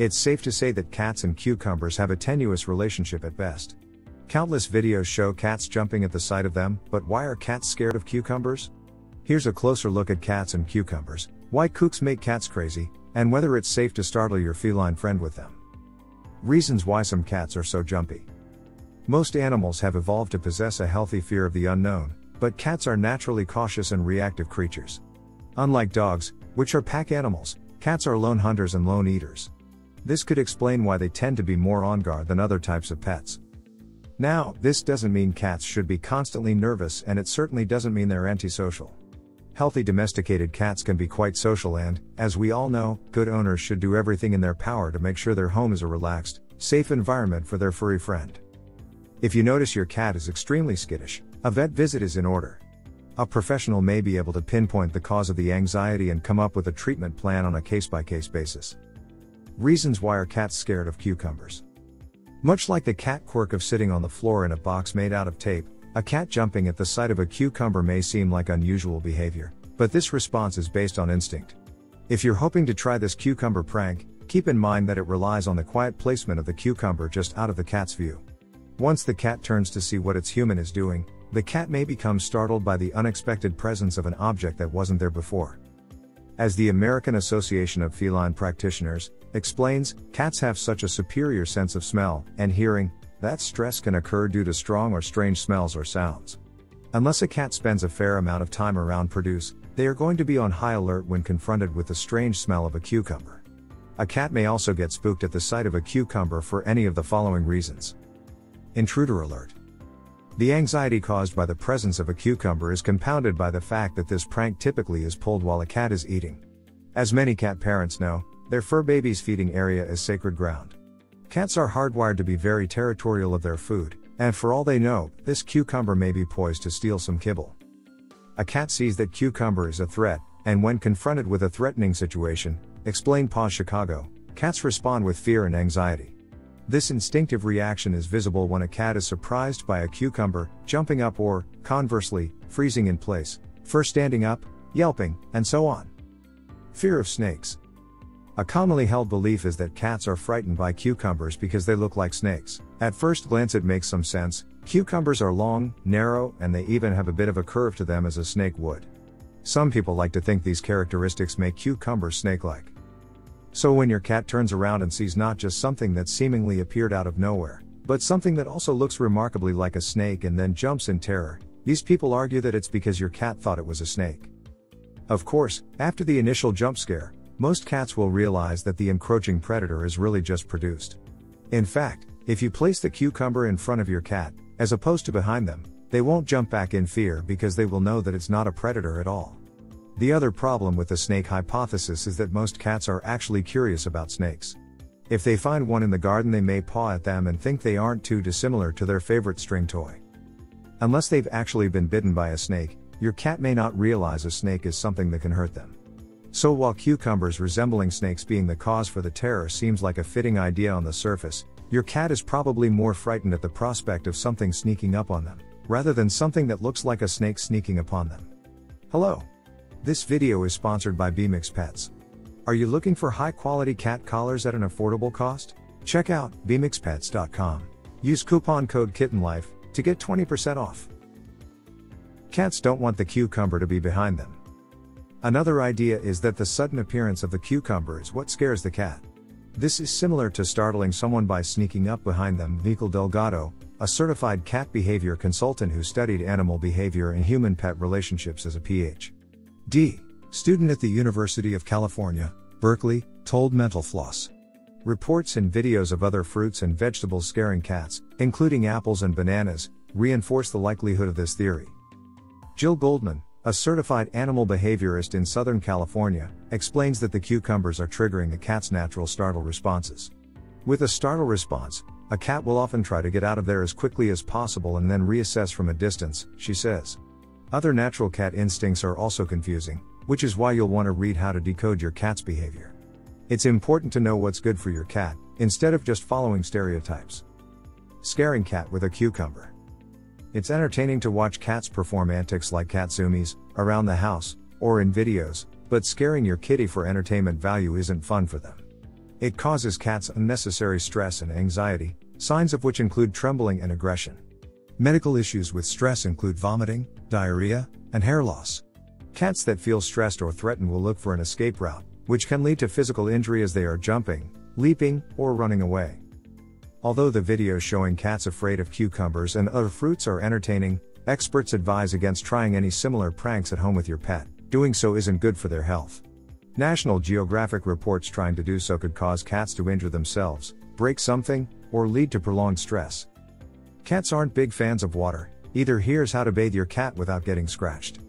It's safe to say that cats and cucumbers have a tenuous relationship at best. Countless videos show cats jumping at the sight of them, but why are cats scared of cucumbers? Here's a closer look at cats and cucumbers, why kooks make cats crazy, and whether it's safe to startle your feline friend with them. Reasons why some cats are so jumpy. Most animals have evolved to possess a healthy fear of the unknown, but cats are naturally cautious and reactive creatures. Unlike dogs, which are pack animals, cats are lone hunters and lone eaters. This could explain why they tend to be more on guard than other types of pets. Now, this doesn't mean cats should be constantly nervous, and it certainly doesn't mean they're antisocial. Healthy domesticated cats can be quite social and, as we all know, good owners should do everything in their power to make sure their home is a relaxed, safe environment for their furry friend. If you notice your cat is extremely skittish, a vet visit is in order. A professional may be able to pinpoint the cause of the anxiety and come up with a treatment plan on a case-by-case basis. Reasons why are cats scared of cucumbers? Much like the cat quirk of sitting on the floor in a box made out of tape, a cat jumping at the sight of a cucumber may seem like unusual behavior, but this response is based on instinct. If you're hoping to try this cucumber prank, keep in mind that it relies on the quiet placement of the cucumber just out of the cat's view. Once the cat turns to see what its human is doing, the cat may become startled by the unexpected presence of an object that wasn't there before. As the American Association of Feline Practitioners explains, cats have such a superior sense of smell and hearing that stress can occur due to strong or strange smells or sounds. Unless a cat spends a fair amount of time around produce, they are going to be on high alert when confronted with the strange smell of a cucumber. A cat may also get spooked at the sight of a cucumber for any of the following reasons. Intruder alert. The anxiety caused by the presence of a cucumber is compounded by the fact that this prank typically is pulled while a cat is eating. As many cat parents know, their fur baby's feeding area is sacred ground. Cats are hardwired to be very territorial of their food, and for all they know, this cucumber may be poised to steal some kibble. A cat sees that cucumber is a threat, and when confronted with a threatening situation, explained Paw Chicago, cats respond with fear and anxiety. This instinctive reaction is visible when a cat is surprised by a cucumber, jumping up or, conversely, freezing in place, first standing up, yelping, and so on. Fear of snakes. A commonly held belief is that cats are frightened by cucumbers because they look like snakes. At first glance it makes some sense. Cucumbers are long, narrow, and they even have a bit of a curve to them as a snake would. Some people like to think these characteristics make cucumbers snake-like. So when your cat turns around and sees not just something that seemingly appeared out of nowhere, but something that also looks remarkably like a snake and then jumps in terror, these people argue that it's because your cat thought it was a snake. Of course, after the initial jump scare, most cats will realize that the encroaching predator is really just produced. In fact, if you place the cucumber in front of your cat, as opposed to behind them, they won't jump back in fear because they will know that it's not a predator at all. The other problem with the snake hypothesis is that most cats are actually curious about snakes. If they find one in the garden, they may paw at them and think they aren't too dissimilar to their favorite string toy. Unless they've actually been bitten by a snake, your cat may not realize a snake is something that can hurt them. So while cucumbers resembling snakes being the cause for the terror seems like a fitting idea on the surface, your cat is probably more frightened at the prospect of something sneaking up on them, rather than something that looks like a snake sneaking upon them. Hello. This video is sponsored by BeMix Pets. Are you looking for high-quality cat collars at an affordable cost? Check out bemixpets.com. Use coupon code KittenLife to get 20% off. Cats don't want the cucumber to be behind them. Another idea is that the sudden appearance of the cucumber is what scares the cat. This is similar to startling someone by sneaking up behind them. Mikel Delgado, a certified cat behavior consultant who studied animal behavior and human-pet relationships as a Ph.D. student at the University of California, Berkeley, told Mental Floss. Reports and videos of other fruits and vegetables scaring cats, including apples and bananas, reinforce the likelihood of this theory. Jill Goldman, a certified animal behaviorist in Southern California, explains that the cucumbers are triggering the cat's natural startle responses. With a startle response, a cat will often try to get out of there as quickly as possible and then reassess from a distance, she says. Other natural cat instincts are also confusing, which is why you'll want to read how to decode your cat's behavior. It's important to know what's good for your cat, instead of just following stereotypes. Scaring cat with a cucumber. It's entertaining to watch cats perform antics like cat zoomies, around the house, or in videos, but scaring your kitty for entertainment value isn't fun for them. It causes cats unnecessary stress and anxiety, signs of which include trembling and aggression. Medical issues with stress include vomiting, diarrhea, and hair loss. Cats that feel stressed or threatened will look for an escape route, which can lead to physical injury as they are jumping, leaping, or running away. Although the videos showing cats afraid of cucumbers and other fruits are entertaining, experts advise against trying any similar pranks at home with your pet. Doing so isn't good for their health. National Geographic reports trying to do so could cause cats to injure themselves, break something, or lead to prolonged stress. Cats aren't big fans of water either. Here's how to bathe your cat without getting scratched.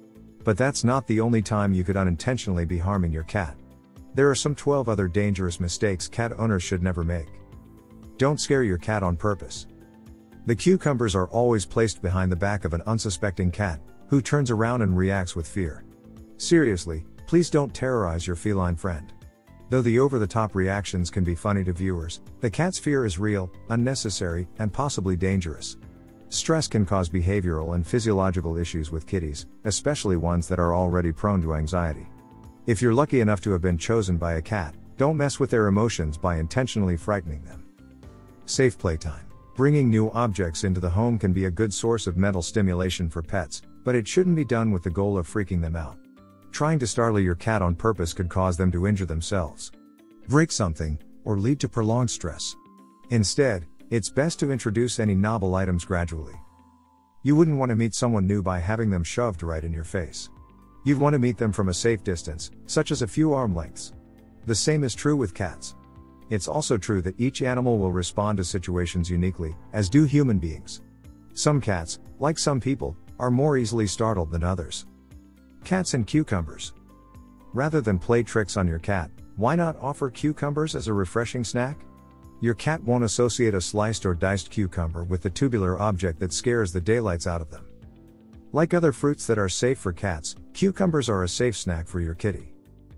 But that's not the only time you could unintentionally be harming your cat. There are some 12 other dangerous mistakes cat owners should never make. Don't scare your cat on purpose. The cucumbers are always placed behind the back of an unsuspecting cat, who turns around and reacts with fear. Seriously, please don't terrorize your feline friend. Though the over-the-top reactions can be funny to viewers, the cat's fear is real, unnecessary, and possibly dangerous. Stress can cause behavioral and physiological issues with kitties, especially ones that are already prone to anxiety. If you're lucky enough to have been chosen by a cat, don't mess with their emotions by intentionally frightening them. Safe playtime. Bringing new objects into the home can be a good source of mental stimulation for pets, but it shouldn't be done with the goal of freaking them out. Trying to startle your cat on purpose could cause them to injure themselves, break something, or lead to prolonged stress. Instead, it's best to introduce any novel items gradually. You wouldn't want to meet someone new by having them shoved right in your face. You'd want to meet them from a safe distance, such as a few arm lengths. The same is true with cats. It's also true that each animal will respond to situations uniquely, as do human beings. Some cats, like some people, are more easily startled than others. Cats and cucumbers. Rather than play tricks on your cat, why not offer cucumbers as a refreshing snack? Your cat won't associate a sliced or diced cucumber with the tubular object that scares the daylights out of them. Like other fruits that are safe for cats, cucumbers are a safe snack for your kitty.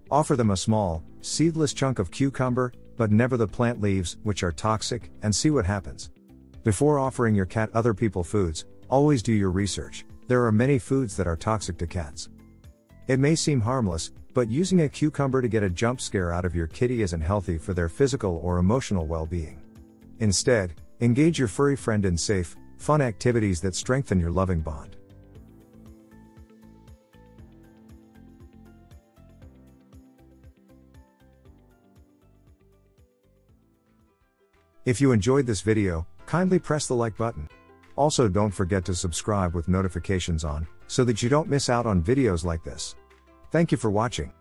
Offer them a small, seedless chunk of cucumber, but never the plant leaves, which are toxic, and see what happens. Before offering your cat other people's foods, always do your research. There are many foods that are toxic to cats. It may seem harmless, but using a cucumber to get a jump scare out of your kitty isn't healthy for their physical or emotional well-being. Instead, engage your furry friend in safe, fun activities that strengthen your loving bond. If you enjoyed this video, kindly press the like button. Also, don't forget to subscribe with notifications on, so that you don't miss out on videos like this. Thank you for watching.